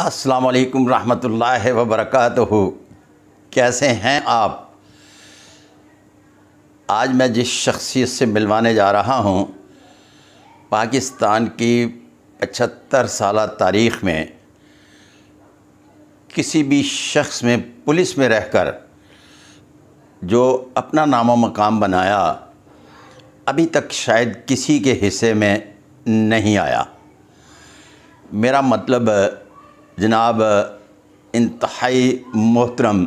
अस्सलाम वालेकुम रहमतुल्लाहि व बरकातहू। कैसे हैं आप? आज मैं जिस शख्सियत से मिलवाने जा रहा हूं, पाकिस्तान की 75 साल तारीख़ में किसी भी शख्स में पुलिस में रहकर जो अपना नामो मकाम बनाया अभी तक शायद किसी के हिस्से में नहीं आया। मेरा मतलब जनाब इंतहाई मोहतरम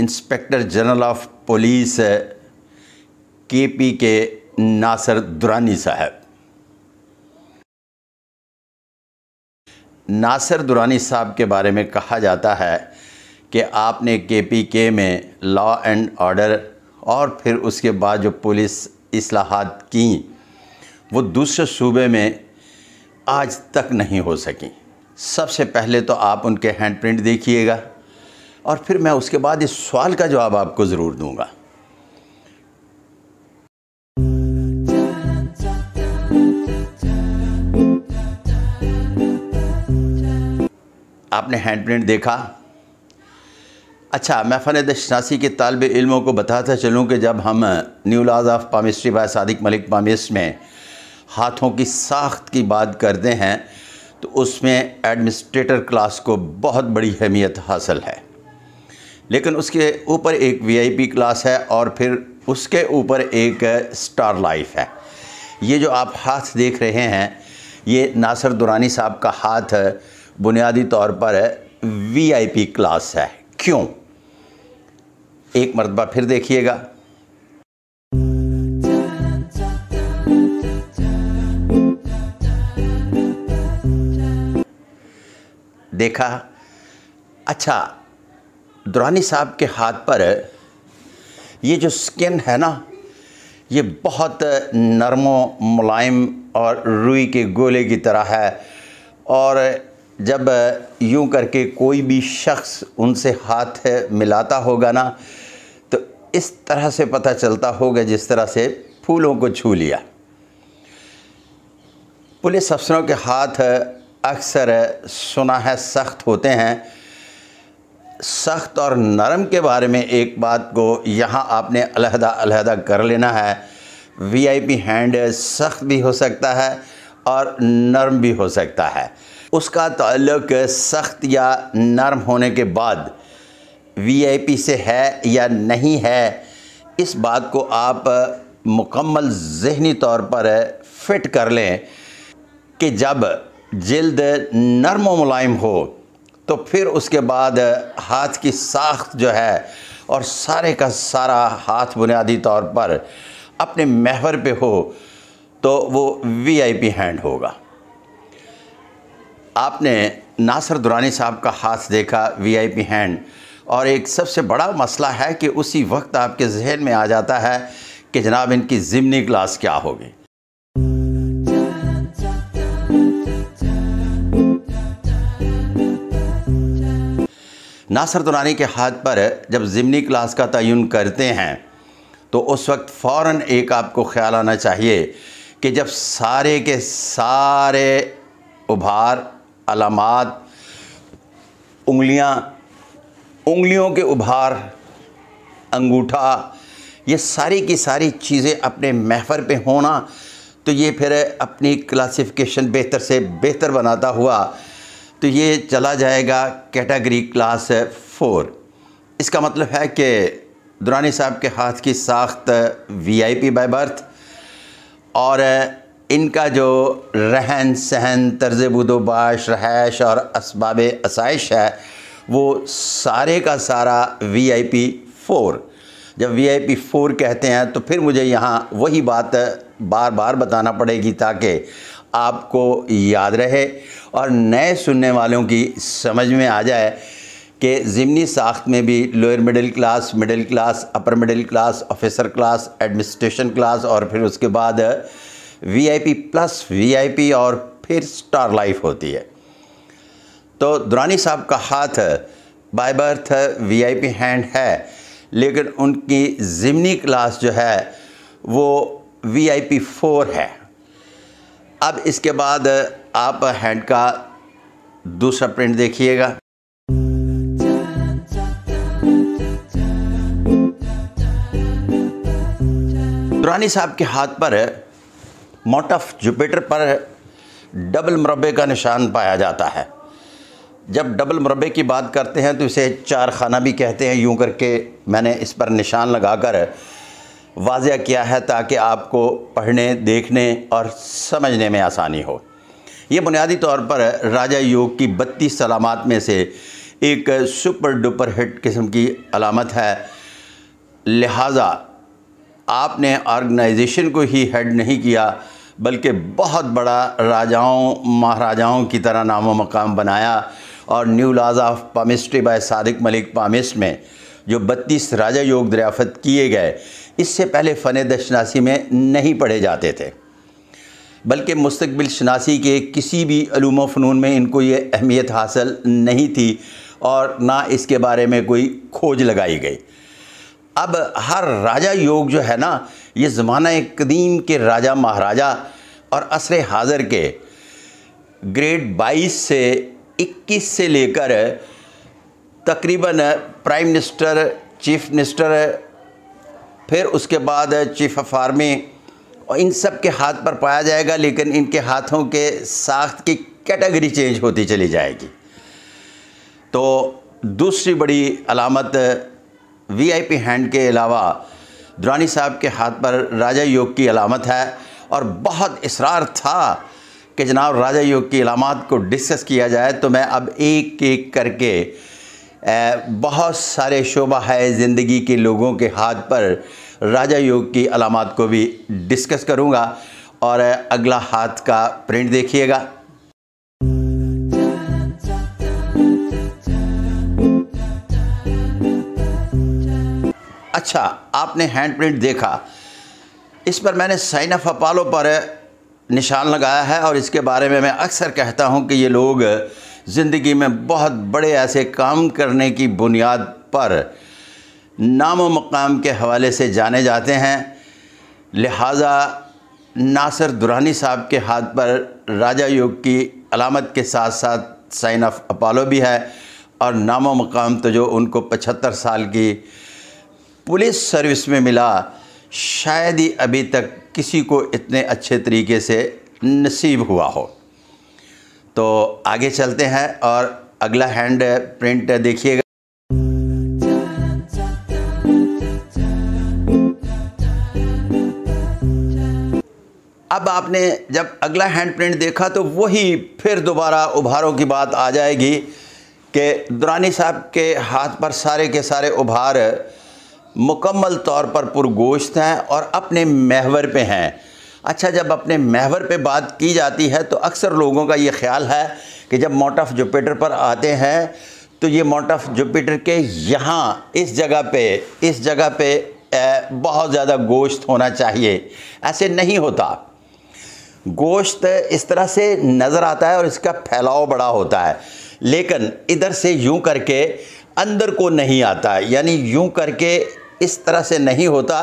inspector general of police KPK Nasir Durrani साहब। नासिर दुर्रानी साहब के बारे में कहा जाता है कि आपने KPK में लॉ एंड ऑर्डर और फिर उसके बाद जो पुलिस इस्लाहात की वो दूसरे सूबे में आज तक नहीं हो सकी। सबसे पहले तो आप उनके हैंड प्रिंट देखिएगा और फिर मैं उसके बाद इस सवाल का जवाब आपको ज़रूर दूंगा। आपने हैंड प्रिंट देखा। अच्छा, मैं फ़न-ए-दशनासी के तालिब इल्मों को बताता चलूँ कि जब हम new laws of palmistry by Sadiq Malik palmist में हाथों की साख्त की बात करते हैं तो उसमें एडमिनिस्ट्रेटर क्लास को बहुत बड़ी अहमियत हासिल है, लेकिन उसके ऊपर एक VIP क्लास है और फिर उसके ऊपर एक स्टार लाइफ है। ये जो आप हाथ देख रहे हैं ये नासिर दुर्रानी साहब का हाथ बुनियादी तौर पर VIP क्लास है। क्यों? एक मरतबा फिर देखिएगा। देखा। अच्छा, दुर्रानी साहब के हाथ पर ये जो स्किन है ना, ये बहुत नरमो मुलायम और रुई के गोले की तरह है, और जब यूं करके कोई भी शख्स उनसे हाथ मिलाता होगा ना तो इस तरह से पता चलता होगा जिस तरह से फूलों को छू लिया। पुलिस अफसरों के हाथ अक्सर सुना है सख्त होते हैं। सख्त और नरम के बारे में एक बात को यहाँ आपने अलहदा अलहदा कर लेना है। VIP हैंड सख्त भी हो सकता है और नरम भी हो सकता है। उसका ताल्लुक सख्त या नरम होने के बाद VIP से है या नहीं है, इस बात को आप मुकम्मल ज़हनी तौर पर फिट कर लें कि जब जिल्द नरम व मुलायम हो तो फिर उसके बाद हाथ की साख्त जो है और सारे का सारा हाथ बुनियादी तौर पर अपने महवर पे हो तो वो VIP हैंड होगा। आपने नासिर दुर्रानी साहब का हाथ देखा, VIP हैंड। और एक सबसे बड़ा मसला है कि उसी वक्त आपके जहन में आ जाता है कि जनाब इनकी ज़िमनी क्लास क्या होगी। नासिर दुर्रानी के हाथ पर जब ज़िमनी क्लास का तयन करते हैं तो उस वक्त फ़ौरन एक आपको ख्याल आना चाहिए कि जब सारे के सारे उभार अलामात, उंगलियों के उभार, अंगूठा, ये सारी की सारी चीज़ें अपने महवर पे होना तो ये फिर अपनी क्लासिफिकेशन बेहतर से बेहतर बनाता हुआ तो ये चला जाएगा कैटेगरी क्लास 4। इसका मतलब है कि दुर्रानी साहब के हाथ की साख्त VIP बाय बर्थ और इनका जो रहन सहन, तर्ज़ बदोबाश, रहायश और असबाब आसाइश है वो सारे का सारा VIP 4। जब VIP 4 कहते हैं तो फिर मुझे यहाँ वही बात बार बार बताना पड़ेगी ताकि आपको याद रहे और नए सुनने वालों की समझ में आ जाए कि ज़िमनी साख्त में भी lower middle class, middle class, upper middle class, officer class, administration class और फिर उसके बाद VIP+ VIP और फिर स्टार लाइफ होती है। तो दुर्रानी साहब का हाथ बाय बर्थ VIP हैंड है, लेकिन उनकी ज़िमनी क्लास जो है वो VIP 4 है। अब इसके बाद आप हैंड का दूसरा प्रिंट देखिएगा। दुर्रानी साहब के हाथ पर मोट ऑफ जुपिटर पर डबल मुरबे का निशान पाया जाता है। जब डबल मुरबे की बात करते हैं तो इसे चार खाना भी कहते हैं। यूं करके मैंने इस पर निशान लगाकर वाज़ह किया है ताकि आपको पढ़ने, देखने और समझने में आसानी हो। ये बुनियादी तौर पर राजा योग की 32 अलामत में से एक सुपर डुपर हिट किस्म की अलामत है। लिहाजा आपने ऑर्गेनाइजेशन को ही हेड नहीं किया बल्कि बहुत बड़ा राजाओं महाराजाओं की तरह नामो मकाम बनाया। और new laws of palmistry by Sadiq Malik palmist में जो 32 राजा योग दरियाफ़त किए गए, इससे पहले फ़न दशनासी में नहीं पढ़े जाते थे, बल्कि मुस्तकबिल शनासी के किसी भी अलूम फ़नून में इनको ये अहमियत हासिल नहीं थी और ना इसके बारे में कोई खोज लगाई गई। अब हर राजा योग जो है ना, ये ज़माना कदीम के राजा महाराजा और असर हाज़र के ग्रेड 22 से 21 से लेकर तकरीबन प्राइम मिनिस्टर, चीफ मिनिस्टर, फिर उसके बाद चीफ ऑफ आर्मी और इन सब के हाथ पर पाया जाएगा। लेकिन इनके हाथों के साख्त की कैटेगरी चेंज होती चली जाएगी। तो दूसरी बड़ी अलामत वीआईपी हैंड के अलावा दुर्रानी साहब के हाथ पर राजा योग की अलामत है। और बहुत इसरार था कि जनाब राजा योग की अलामत को डिस्कस किया जाए, तो मैं अब एक एक करके बहुत सारे शोबा है ज़िंदगी के लोगों के हाथ पर राजा योग की अलामत को भी डिस्कस करूँगा। और अगला हाथ का प्रिंट देखिएगा। अच्छा, आपने हैंड प्रिंट देखा, इस पर मैंने साइन ऑफ अपालो पर निशान लगाया है। और इसके बारे में मैं अक्सर कहता हूं कि ये लोग ज़िंदगी में बहुत बड़े ऐसे काम करने की बुनियाद पर नाम और मकाम के हवाले से जाने जाते हैं। लिहाजा नासिर दुर्रानी साहब के हाथ पर राजा योग की अलामत के साथ साथ साइन ऑफ अपालो भी है। और नाम और मकाम तो जो उनको 75 साल की पुलिस सर्विस में मिला, शायद ही अभी तक किसी को इतने अच्छे तरीके से नसीब हुआ हो। तो आगे चलते हैं और अगला हैंड प्रिंट देखिएगा। अब आपने जब अगला हैंड प्रिंट देखा तो वही फिर दोबारा उभारों की बात आ जाएगी कि दुर्रानी साहब के हाथ पर सारे के सारे उभार मुकम्मल तौर पर पुरगोश्त हैं और अपने महवर पे हैं। अच्छा, जब अपने महवर पे बात की जाती है तो अक्सर लोगों का ये ख्याल है कि जब मोट ऑफ जुपिटर पर आते हैं तो ये मोट ऑफ जुपिटर के यहाँ इस जगह पे बहुत ज़्यादा गोश्त होना चाहिए। ऐसे नहीं होता। गोश्त इस तरह से नज़र आता है और इसका फैलाव बड़ा होता है, लेकिन इधर से यूं करके अंदर को नहीं आता, यानी यूं करके इस तरह से नहीं होता।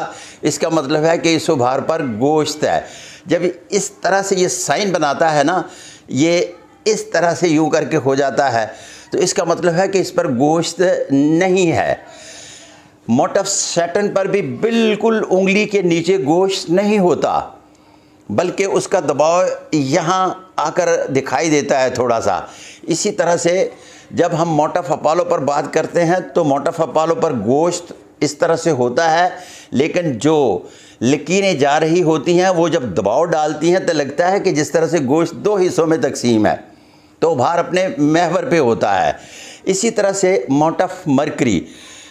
इसका मतलब है कि इस उभार पर गोश्त है। जब इस तरह से ये साइन बनाता है ना, ये इस तरह से यूं करके हो जाता है, तो इसका मतलब है कि इस पर गोश्त नहीं है। मोट ऑफ सैटर्न पर भी बिल्कुल उंगली के नीचे गोश्त नहीं होता, बल्कि उसका दबाव यहाँ आकर दिखाई देता है थोड़ा सा। इसी तरह से जब हम मोट ऑफ अपालो पर बात करते हैं तो मोट ऑफ अपालो पर गोश्त इस तरह से होता है, लेकिन जो लकीरें जा रही होती हैं वो जब दबाव डालती हैं तो लगता है कि जिस तरह से गोश्त दो हिस्सों में तकसीम है, तो भार अपने महवर पे होता है। इसी तरह से मोट ऑफ मरकरी,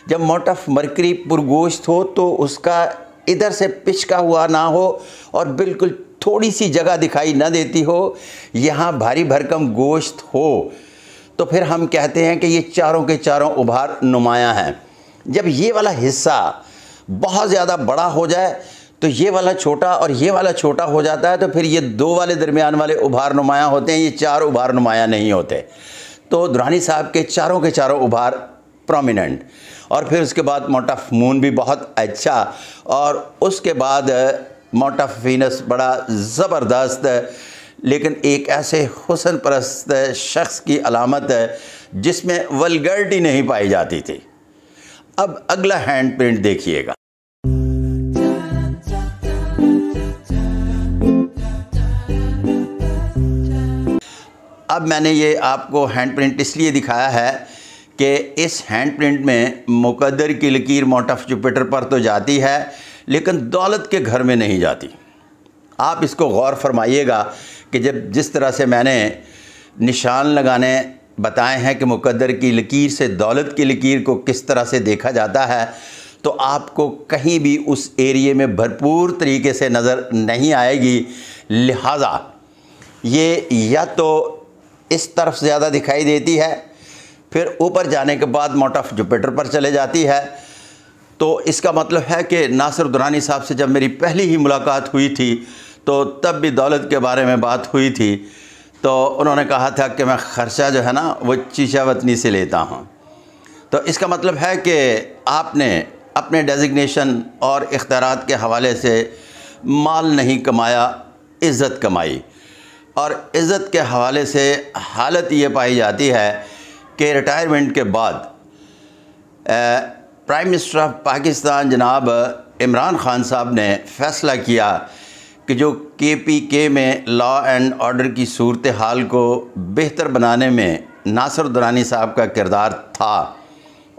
जब मोट ऑफ मरकरी पुरगोश्त हो तो उसका इधर से पिचका हुआ ना हो और बिल्कुल थोड़ी सी जगह दिखाई ना देती हो, यहाँ भारी भरकम गोश्त हो, तो फिर हम कहते हैं कि ये चारों के चारों उभार नुमाया हैं। जब ये वाला हिस्सा बहुत ज़्यादा बड़ा हो जाए तो ये वाला छोटा और ये वाला छोटा हो जाता है, तो फिर ये दो वाले दरमियान वाले उभार नुमाया होते हैं, ये चार उभार नुमाया नहीं होते। तो दुर्रानी साहब के चारों उभार प्रोमिनेंट। और फिर उसके बाद मोट ऑफ मून भी बहुत अच्छा, और उसके बाद मोट ऑफ वीनस बड़ा ज़बरदस्त। लेकिन एक ऐसे हुस्न परस्त शख्स की अलामत है जिसमें वल्गैरिटी नहीं पाई जाती थी। अब अगला हैंड प्रिंट देखिएगा। अब मैंने ये आपको हैंड प्रिंट इसलिए दिखाया है कि इस हैंड प्रिंट में मुकद्दर की लकीर माउंट ऑफ जुपिटर पर तो जाती है लेकिन दौलत के घर में नहीं जाती। आप इसको गौर फरमाइएगा कि जब जिस तरह से मैंने निशान लगाने बताए हैं कि मुकद्दर की लकीर से दौलत की लकीर को किस तरह से देखा जाता है, तो आपको कहीं भी उस एरिए में भरपूर तरीके से नज़र नहीं आएगी। लिहाजा ये या तो इस तरफ ज़्यादा दिखाई देती है, फिर ऊपर जाने के बाद माउंट ऑफ जुपिटर पर चले जाती है। तो इसका मतलब है कि नासिर दुर्रानी साहब से जब मेरी पहली ही मुलाकात हुई थी तो तब भी दौलत के बारे में बात हुई थी, तो उन्होंने कहा था कि मैं ख़र्चा जो है ना वो चीशा वतनी से लेता हूँ। तो इसका मतलब है कि आपने अपने डेजिग्नेशन और इख्तियारात के हवाले से माल नहीं कमाया, इज़्ज़त कमाई। और इज़्ज़त के हवाले से हालत ये पाई जाती है कि रिटायरमेंट के बाद प्राइम मिनिस्टर ऑफ पाकिस्तान जनाब इमरान खान साहब ने फैसला किया कि जो केपीके में लॉ एंड ऑर्डर की सूरत हाल को बेहतर बनाने में नासिर दुर्रानी साहब का किरदार था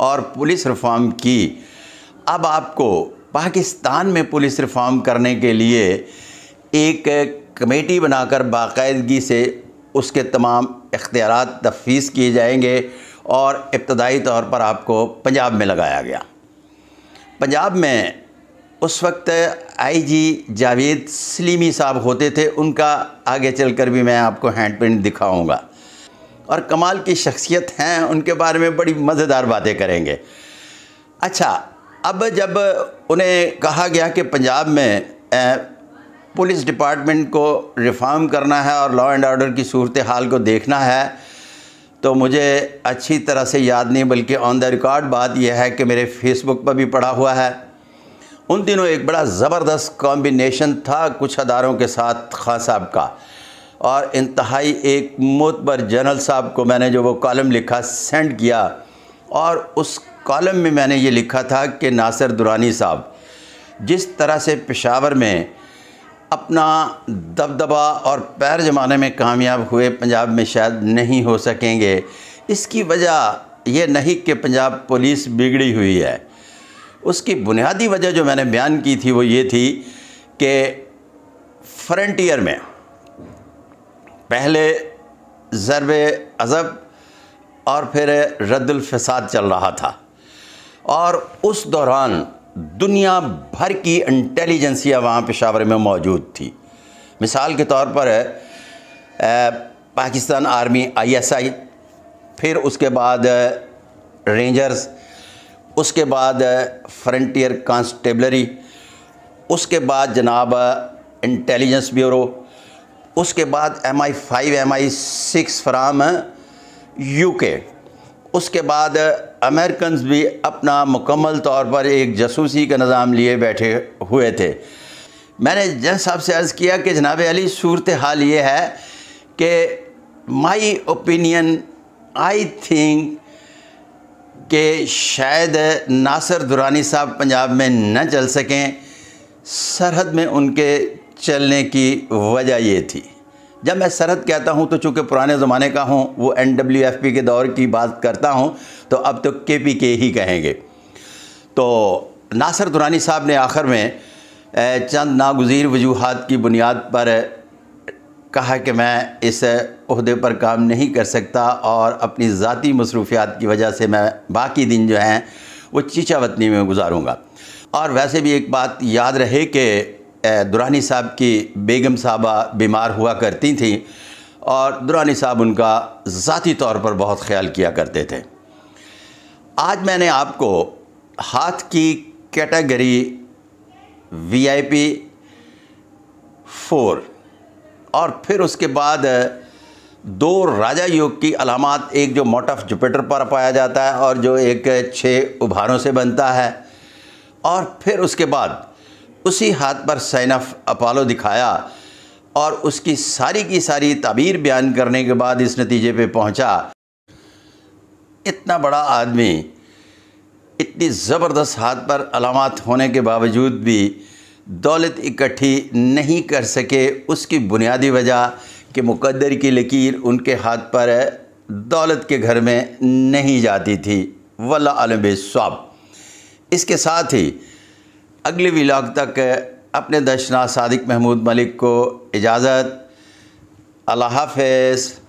और पुलिस रिफॉर्म की, अब आपको पाकिस्तान में पुलिस रिफॉर्म करने के लिए एक कमेटी बनाकर बाकायदगी से उसके तमाम इख्तियारात तफवीज़ किए जाएंगे। और इब्तदाई तौर पर आपको पंजाब में लगाया गया। पंजाब में उस वक्त आईजी जावेद सलीमी साहब होते थे, उनका आगे चलकर भी मैं आपको हैंड प्रिंट दिखाऊंगा। और कमाल की शख्सियत हैं, उनके बारे में बड़ी मज़ेदार बातें करेंगे। अच्छा, अब जब उन्हें कहा गया कि पंजाब में पुलिस डिपार्टमेंट को रिफॉर्म करना है और लॉ एंड ऑर्डर की सूरत हाल को देखना है, तो मुझे अच्छी तरह से याद नहीं बल्कि ऑन द रिकॉर्ड बात यह है कि मेरे फेसबुक पर भी पड़ा हुआ है, उन दिनों एक बड़ा ज़बरदस्त कॉम्बिनेशन था कुछ अदारों के साथ खान साहब का। और इंतहाई एक मोतबर जनरल साहब को मैंने जो वो कॉलम लिखा सेंड किया, और उस कॉलम में मैंने ये लिखा था कि नासिर दुर्रानी साहब जिस तरह से पेशावर में अपना दबदबा और पैर जमाने में कामयाब हुए, पंजाब में शायद नहीं हो सकेंगे। इसकी वजह यह नहीं कि पंजाब पुलिस बिगड़ी हुई है, उसकी बुनियादी वजह जो मैंने बयान की थी वो ये थी कि फ्रंटियर में पहले ज़रबे अज़ब और फिर रद्दुल फ़साद चल रहा था, और उस दौरान दुनिया भर की इंटेलिजेंसिया वहाँ पेशावर में मौजूद थी। मिसाल के तौर पर पाकिस्तान आर्मी ISI, फिर उसके बाद रेंजर्स, उसके बाद फ्रंटियर कॉन्स्टेबलरी, उसके बाद जनाब इंटेलिजेंस ब्यूरो, उसके बाद MI5 MI6 फ्राम UK, उसके बाद अमेरिकन्स भी अपना मुकम्मल तौर पर एक जासूसी का निज़ाम लिए बैठे हुए थे। मैंने जज साहब से अर्ज़ किया कि जनाब अली, सूरत हाल ये है कि माई ओपिनियन आई थिंक के शायद नासिर दुर्रानी साहब पंजाब में न चल सकें। सरहद में उनके चलने की वजह ये थी। जब मैं सरहद कहता हूं तो चूँकि पुराने ज़माने का हूं, वो NWFP के दौर की बात करता हूं, तो अब तो KPK ही कहेंगे। तो नासिर दुर्रानी साहब ने आखिर में चंद नागुज़ीर वजूहात की बुनियाद पर कहा कि मैं इस ओहदे पर काम नहीं कर सकता और अपनी ज़ाती मसरूफियात की वजह से मैं बाकी दिन जो हैं वो चीचा वतनी में गुजारूँगा। और वैसे भी एक बात याद रहे कि दुर्रानी साहब की बेगम साहबा बीमार हुआ करती थीं और दुर्रानी साहब उनका ज़ाती तौर पर बहुत ख्याल किया करते थे। आज मैंने आपको हाथ की कैटेगरी VIP 4 और फिर उसके बाद 2 राजा योग की अलामत, एक जो माउंट ऑफ जुपिटर पर पाया जाता है और जो एक 6 उभारों से बनता है, और फिर उसके बाद उसी हाथ पर साइन ऑफ अपोलो दिखाया और उसकी सारी की सारी ताबीर बयान करने के बाद इस नतीजे पे पहुंचा। इतना बड़ा आदमी, इतनी ज़बरदस्त हाथ पर अलामत होने के बावजूद भी दौलत इकट्ठी नहीं कर सके। उसकी बुनियादी वजह कि मुकद्दर की लकीर उनके हाथ पर दौलत के घर में नहीं जाती थी, वल्लाहु आलम बिस्सवाब। इसके साथ ही अगले व्लॉग तक अपने दर्शना सादिक महमूद मलिक को इजाज़त। अल्लाह हाफ़िज़।